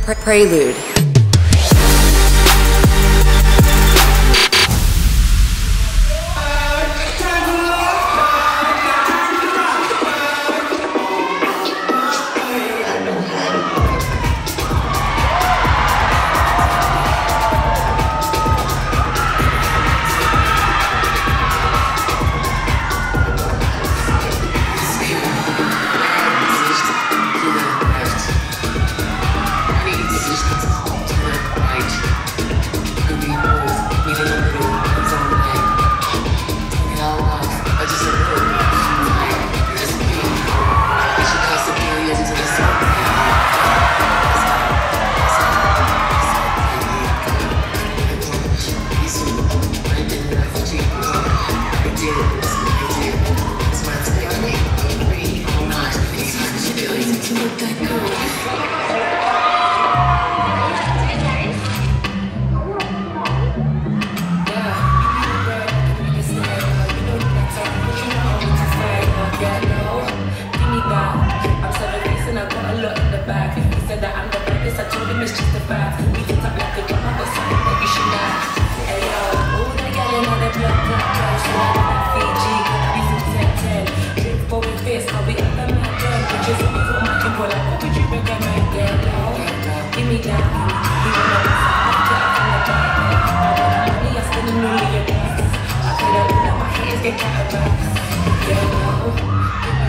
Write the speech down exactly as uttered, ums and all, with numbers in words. Prelude. I